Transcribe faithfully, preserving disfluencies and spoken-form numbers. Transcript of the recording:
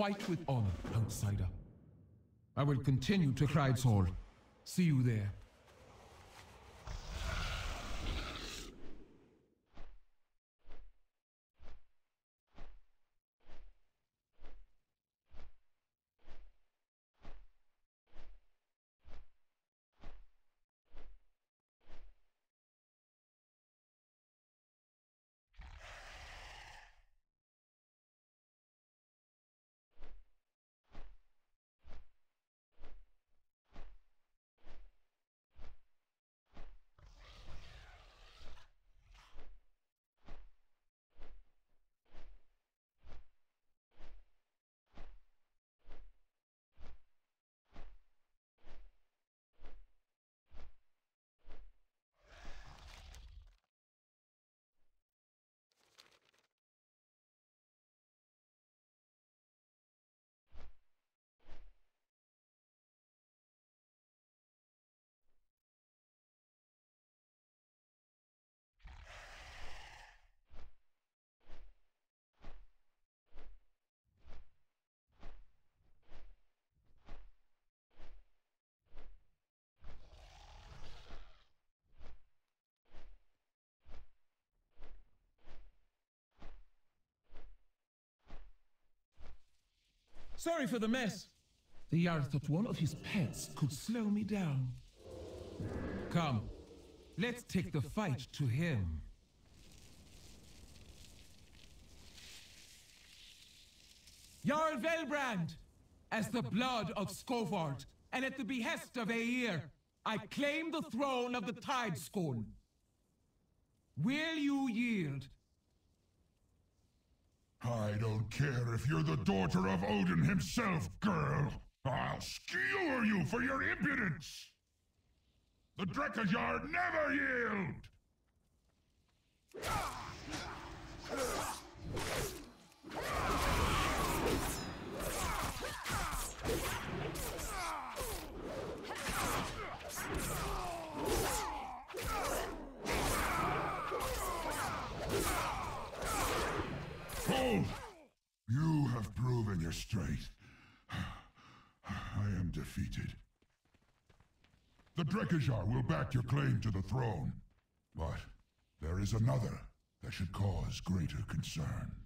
Fight with honor, outsider. I will continue to Crideshall. See you there. Sorry for the mess. The Jarl thought one of his pets could slow me down. Come, let's take the fight to him. Jarl Velbrand, as the blood of Scovart, and at the behest of Eir, I claim the throne of the Tideskorn. Will you yield? I don't care if you're the daughter of Odin himself, girl! I'll skewer you for your impudence! The Drekijar never yield! Oh, you have proven you're straight. I am defeated. The Drekijar will back your claim to the throne, but there is another that should cause greater concern.